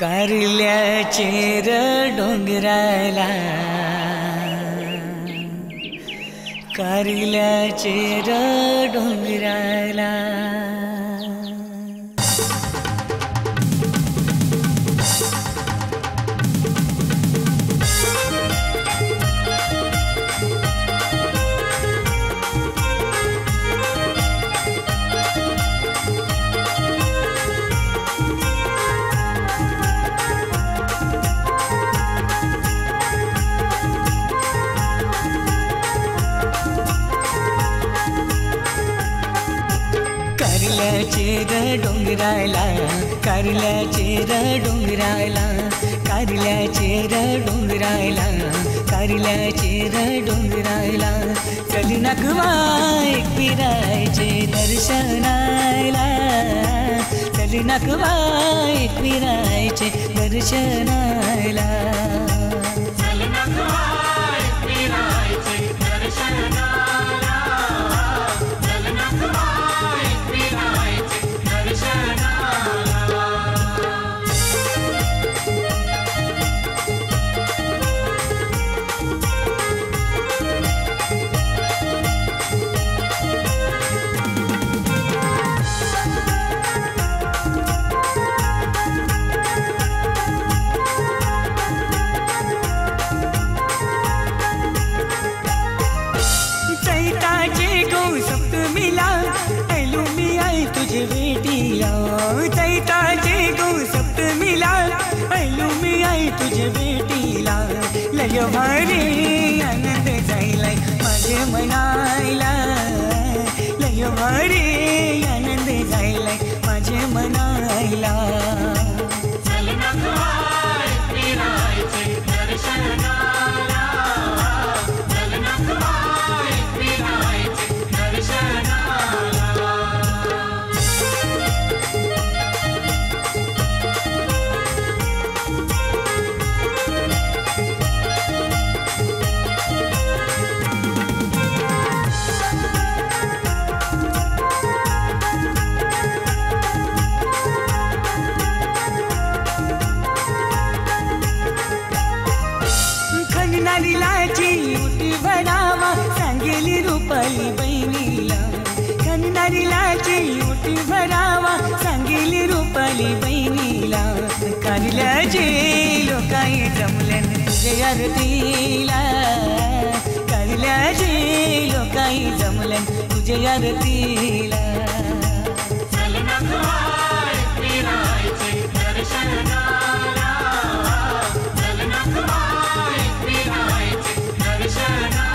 कारल्याचे र डोंगराला, कारल्याचे र डोंगराला। कारल्याचे र डोंगराला, कारल्याचे र डोंगराला, कारल्याचे र डोंगराला, कारल्याचे र डोंगराला। चली नखवा एकविराचे दर्शनाला, चली नखवा एकविराचे दर्शनाला। लयो भारी आनंद जाइलाय माझे मनायला, लयो भारी आनंद जाइलाय माझे मनायला। कारल्याचे लोकाय जमल्यान तुझे आरतीला, कारल्याचे लोकाय जमल्यान तुझे आरतीला। चल नखवा एकविराचे दर्शनाला, चल नखवा एकविराचे दर्शनाला।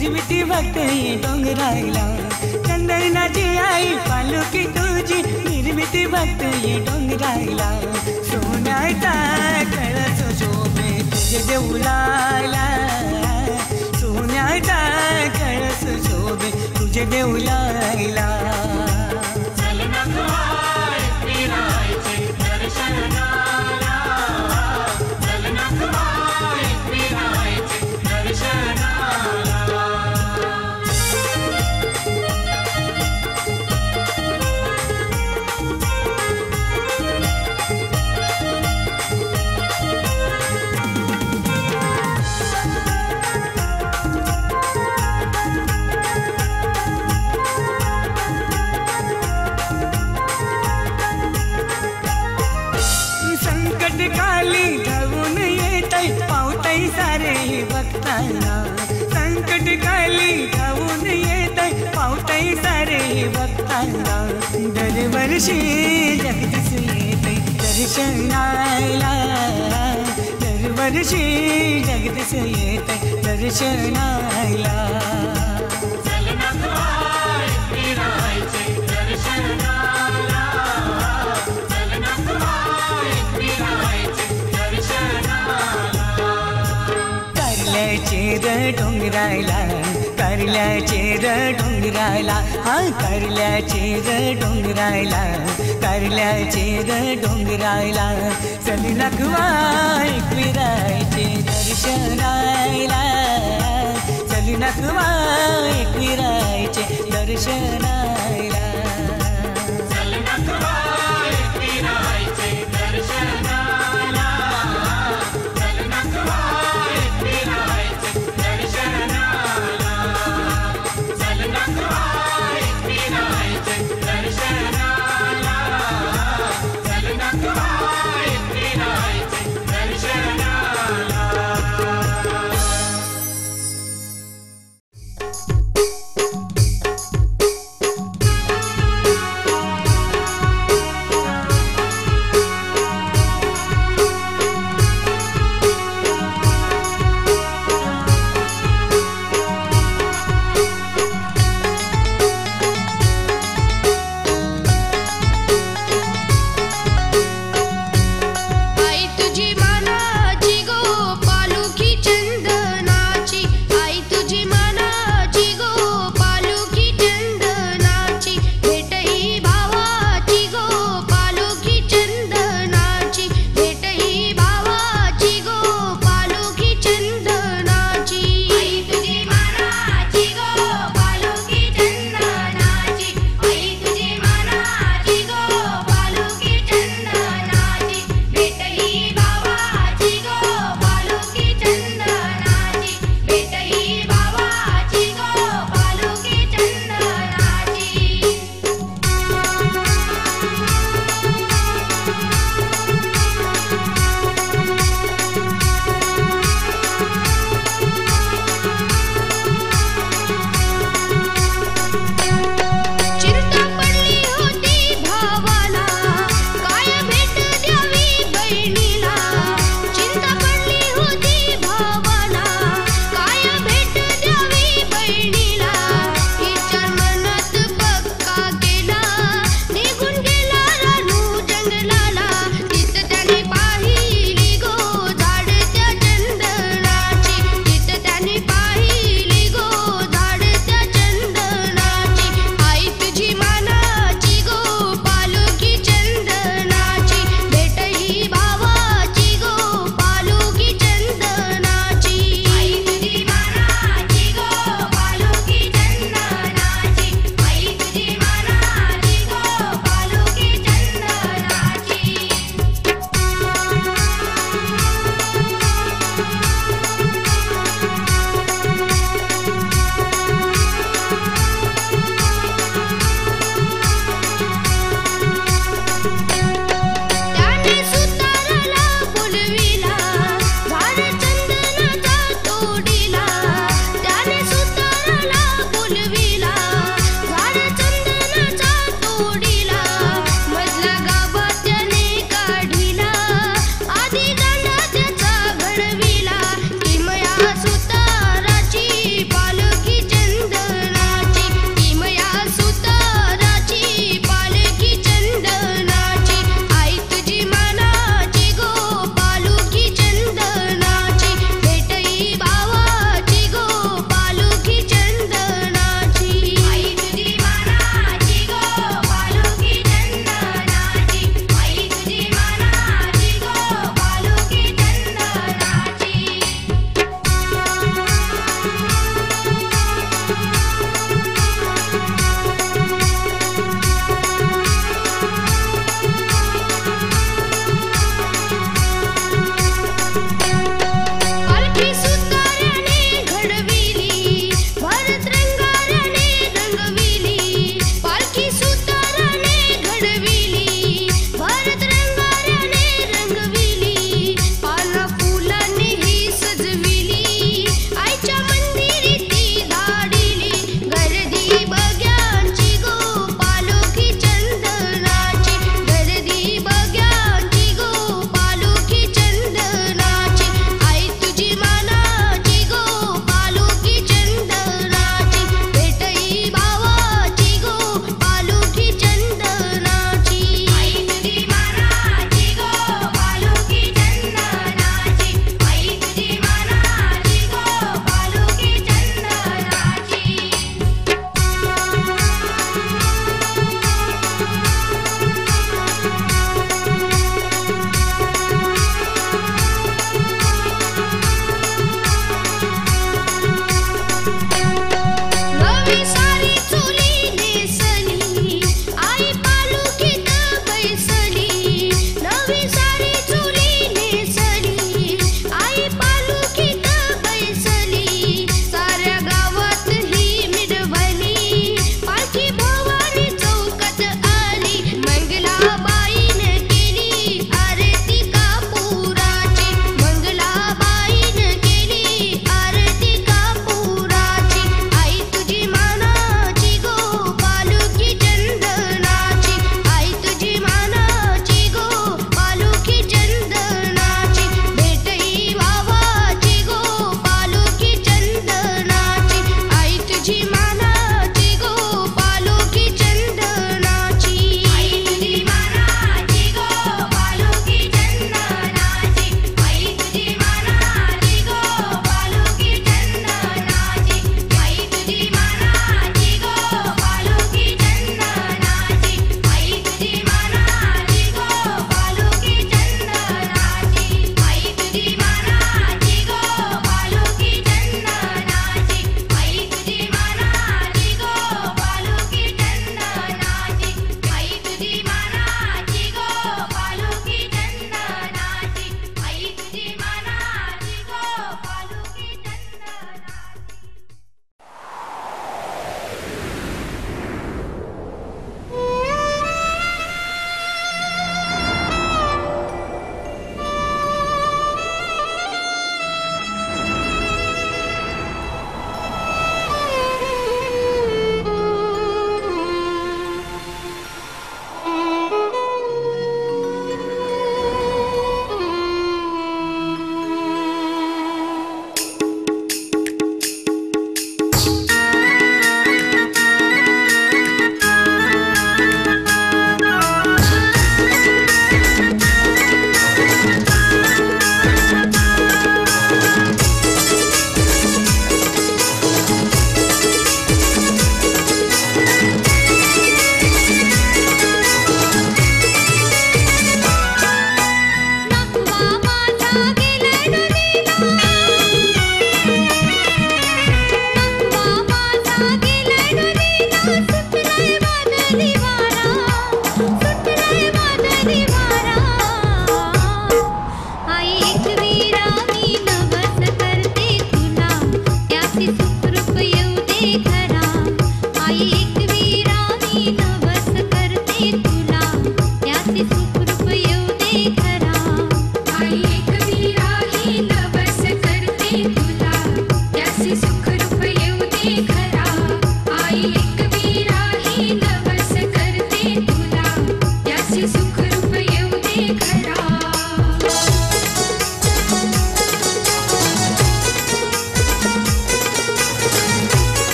निर्मिती भक्त डोंगराला, चंदनाची आई पालुकी तुझी निर्मिती भक्त डोंगराला। सोन्याचा कळस शोभे तुझे देऊलाला, सोन्याचा कळस शोभे तुझे देऊलाला। चल नखवा एकविराचे दर्शनाला, चल नखवा एकविराचे दर्शनाला। संकट काली धावून येत पावताई सारे भक्तांना, दरवर्षी जगदीस येते दर्शनाला, दरवर्षी जगदीस येते दर्शनाला। चल नखवा एकविराचे दर्शनाला, चल नखवा एकविराचे दर्शनाला। र डोंगराला, कार्याचे र डोंगराला, हाँ कार्याचे र डोंगराला, कार्याचे र डोंगराला, चल नखवा एकविराचे दर्शनाला, चल नखवा एकविराचे दर्शनाला.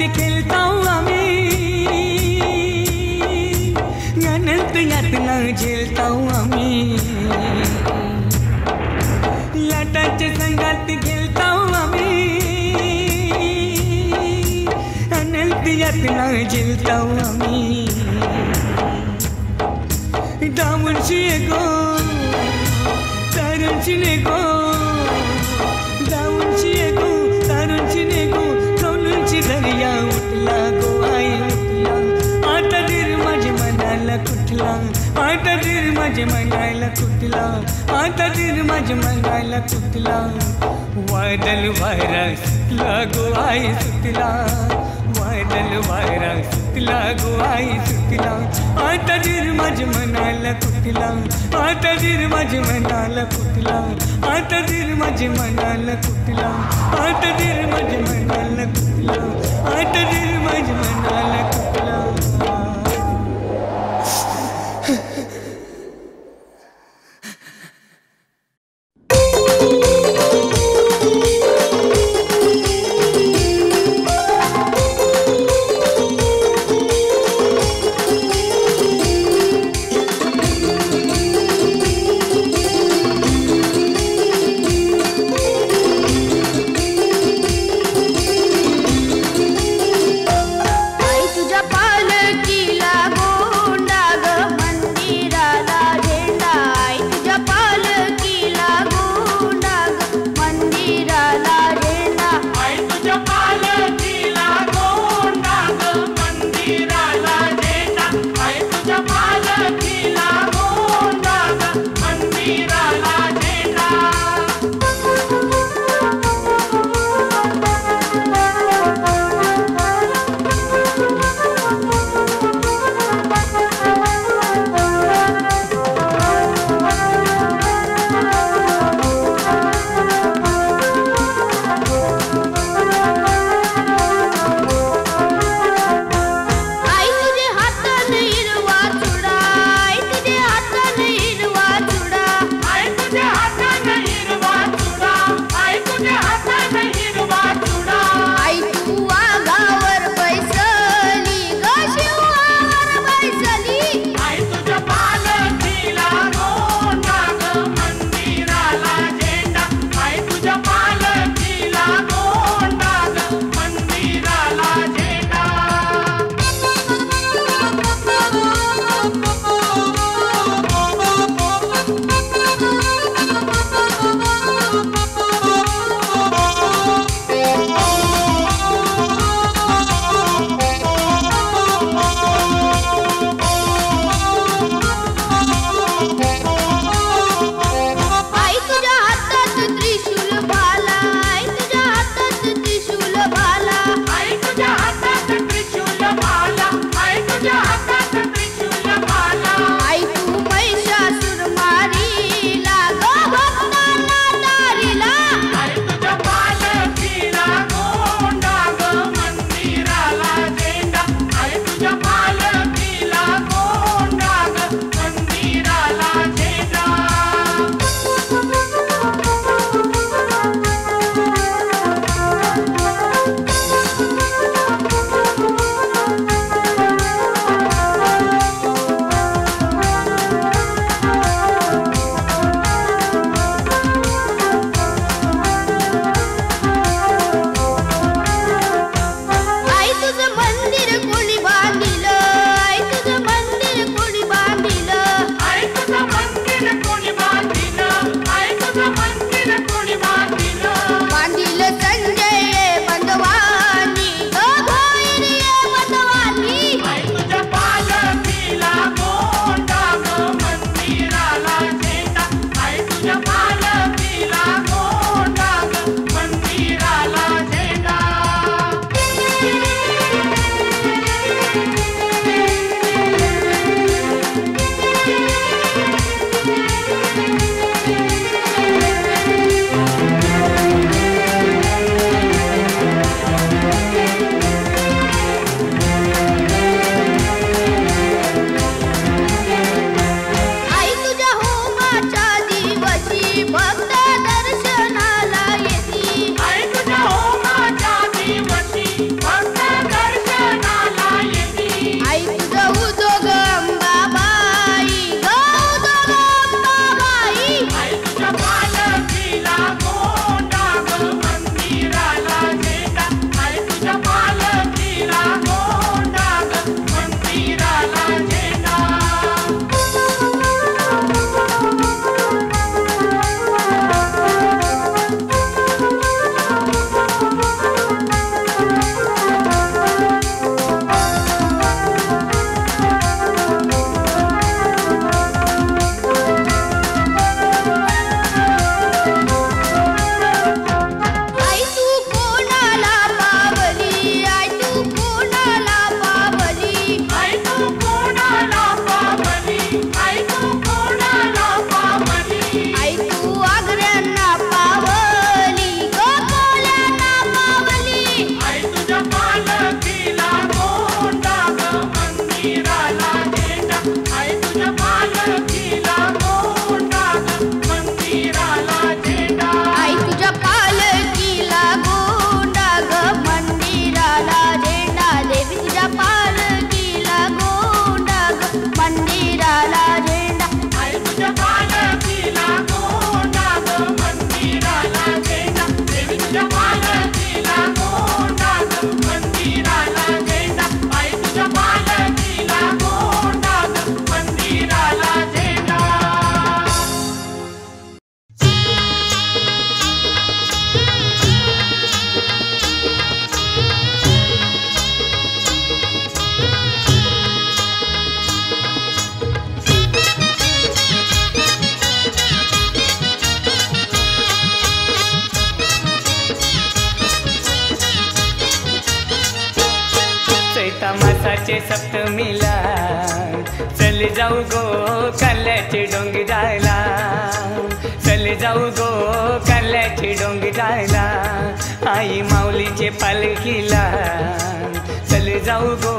आनंद खेलता आम्ही अनंत यातना झेलता आम्ही लाटाचे संगात खेलता आम्ही अनंत यातना झेलता आम्ही दामुनशी गो तारुणशी गो दामुनशी गो तारुणशी गो सोनुंची दर्या उठला गो आई उठला आता धीर माझे मनाला कुठला आता धीर माझे मनाला कुठला आता धीर माझे मनाला कुठला वादल वारा सुटला गो आई सुटला वादल वारा सुटला गो आई सुटला आता धीर माझे मनाला कुठला आता धीर माझे मनाला कुठला आता धीर माझे मनाला कुठला आता धीर माझे मनाला कुठला आता धीर माझे मनाला कुठला दिवसाचे सप्तमीला चल जाऊ गो काल्याचे डोंगराला, चल जाऊ गो काल्याचे डोंगराला, आई माऊलीचे पालखीला, चल जाऊ गो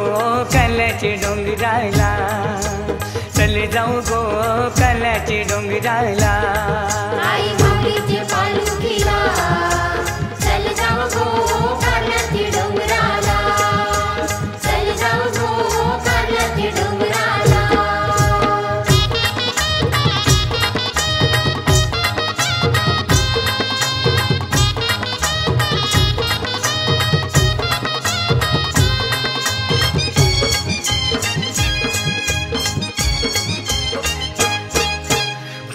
काल्याचे डोंगराला, चल जाऊ गो काल्याचे डोंगराला, आई माऊलीचे पालखीला, चल जाऊ गो काल्याचे डोंगराला, चल जाऊ गो काल्याचे डोंगराला।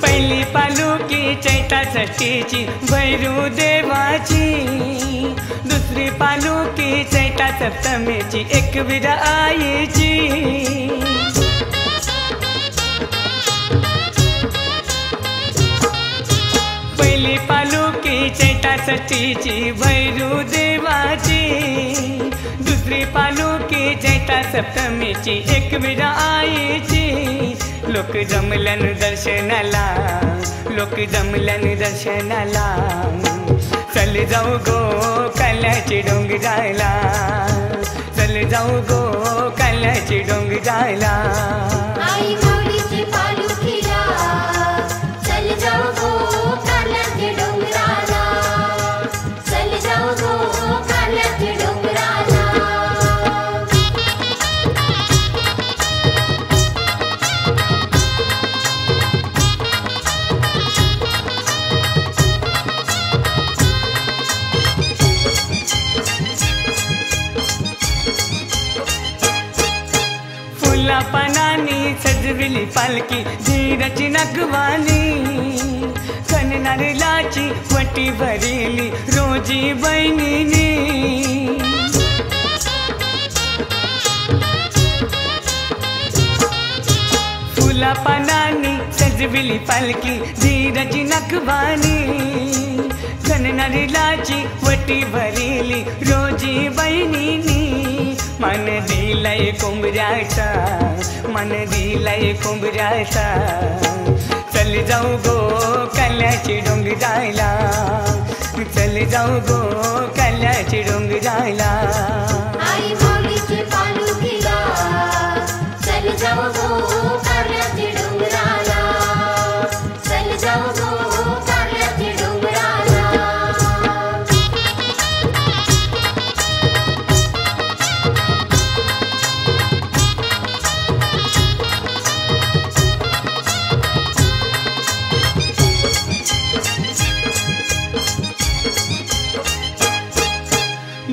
पहिली पालुकी चैता षष्टीची भैरू देवाची, दुसरी पालुकी चैता सप्तमीची एकवीरा आईची, पहिली पालुकी चैता षष्टीची भैरू देवाची, दुसरी पालुकी चैता सप्तमीची एकवीरा आईची। लोक जमल्यान दर्शनाला, लोक जमल्यान दर्शनाला, चल जाऊ गो काल्याचे डोंगराला, चल जाऊ गो काल्याचे डोंगराला, आई माऊलीची पालखीला, चल जाऊ गो काल्याचे डोंगराला, चल जाऊ गो काल्याचे डोंगराला। फुला पानानी सजविली पालखी धीरची नागवानी, कन नारळाची वटी भरिली रोजी बहिणीनी, फुला पानानी सजविली पालखी धीरची नागवानी, कन नारळाची वटी भरिली रोजी बहिणीनी। मन दिलाय कोंबऱ्याचा, मन दिलाय कोंबऱ्याचा, चल जाऊ गो काल्याचे डोंगराला, चल जाऊ गो काल्याचे डोंगराला, आई माऊलीची पालखीला, चल जाऊ गो काल्याचे डोंगराला, चल जाऊ गो काल्याचे डोंगराला।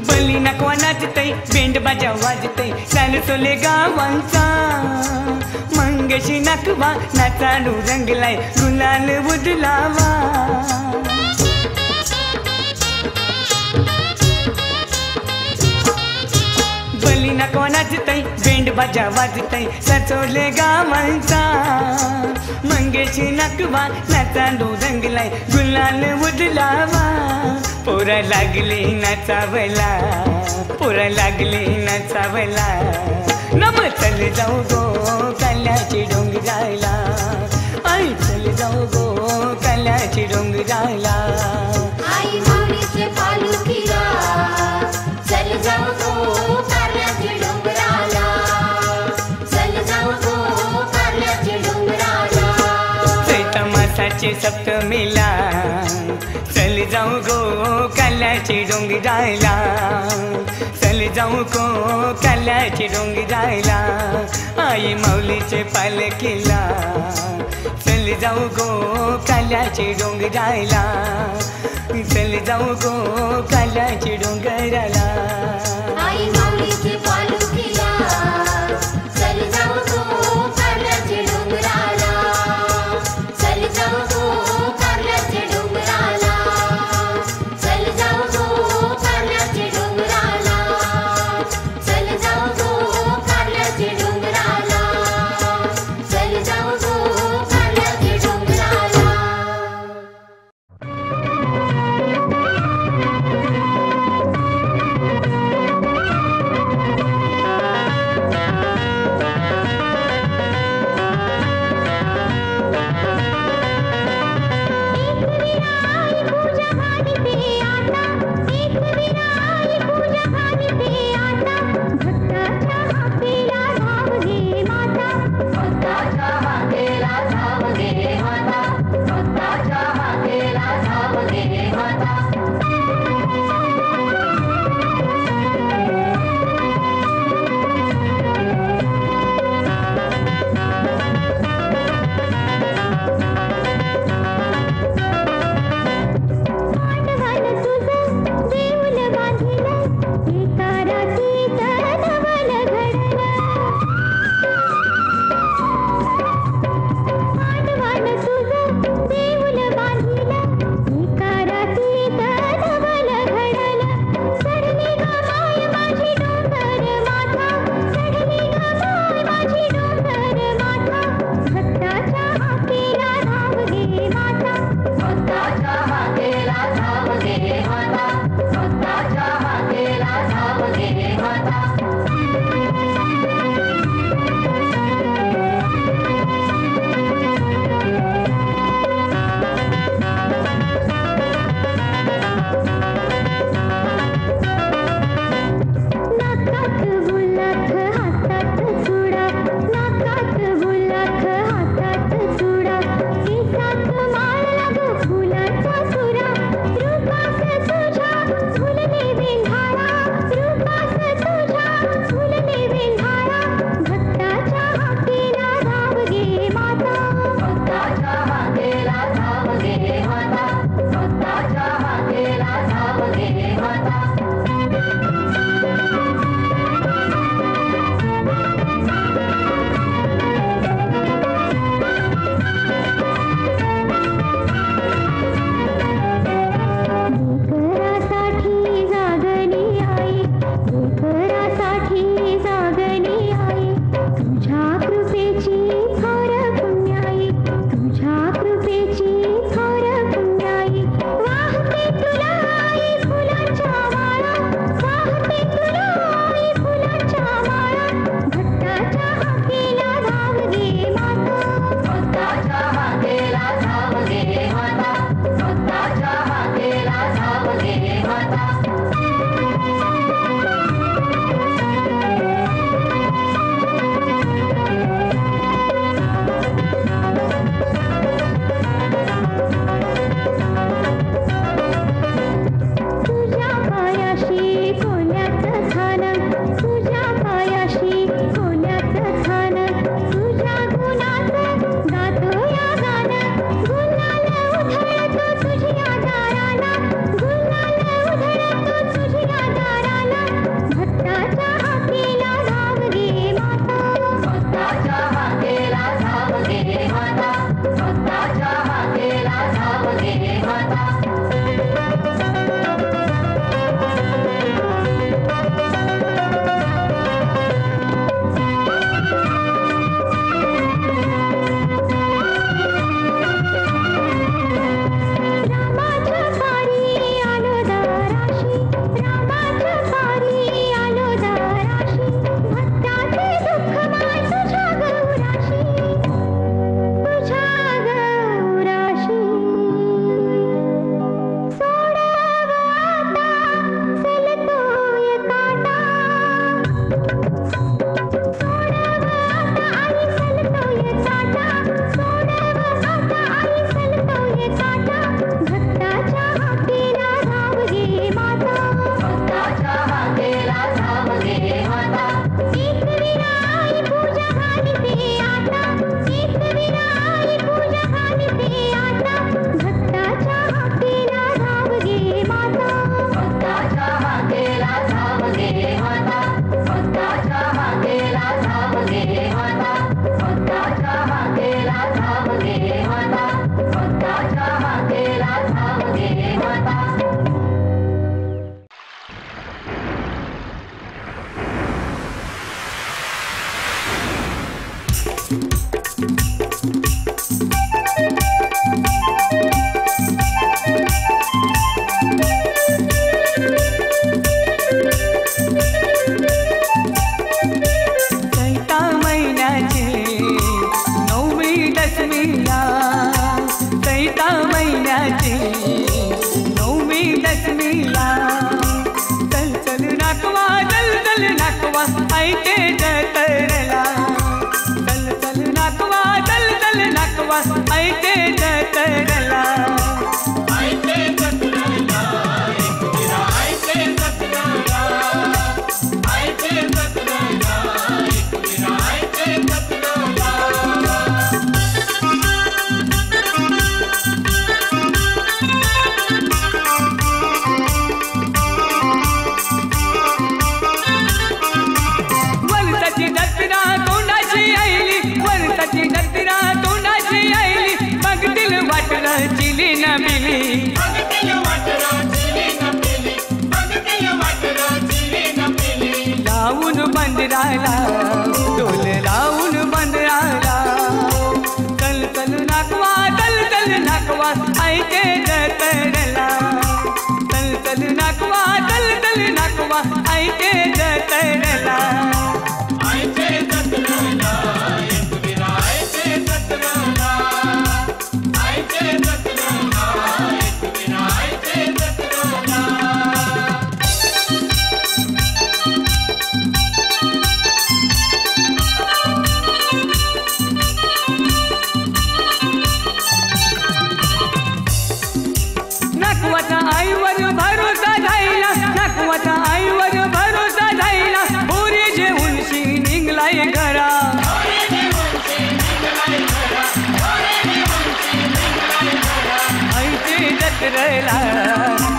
बली नकवा नाचतय, बेंड बाजा वाजतय, चाल सोले गावांचा, मंगेशी नकवा नाचाडू रंगलाय, गुलाल उधळावा, बली नकवा नाचतय, बेंड बाजा वाजतय, सचोले गावांचा, मंगेशी नकवा नाचाडू रंगलाय, गुलाल उधळावा। पोरा लागले नाचावला, पोरा लागले नाचावला, नम चल जाऊ गो काल्याचे डोंगराला, आई चल जाऊ गो काल्याचे डोंगराला, आई माऊलीची पालखीला, चल जाऊ गो काल्याचे डोंगराला, चल जाऊ गो काल्याचे डोंगराला। चैत्र मासाचे सप्तमीला चल जाऊ गो काल्याचे डोंगराला, चल जाऊ गो काल्याचे डोंगराला, आई माऊलीचे पालखीला, चल जाऊ गो काल्याचे डोंगराला, चल जाऊ गो काल्याचे डोंगराला, आई माऊलीचे पालखीला, चल जाऊ गो काल्याचे डोंगराला, चल जाऊ गो काल्याचे डोंगराला।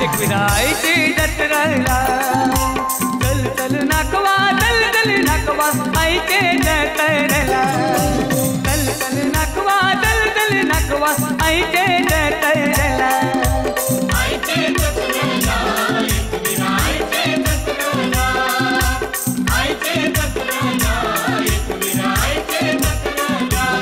दतरला दल दल नाखवा दल दल नाखवा आई ते दतरला दल दल नाखवा दल दल नाखवा आई ते दतरला आई ते दतरला एकवीरा आई ते दतरला आई ते दतरला एकवीरा आई ते दतरला।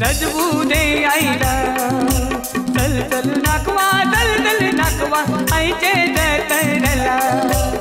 सजबूदे आईला दल दल नाखवा आई ते दतरला।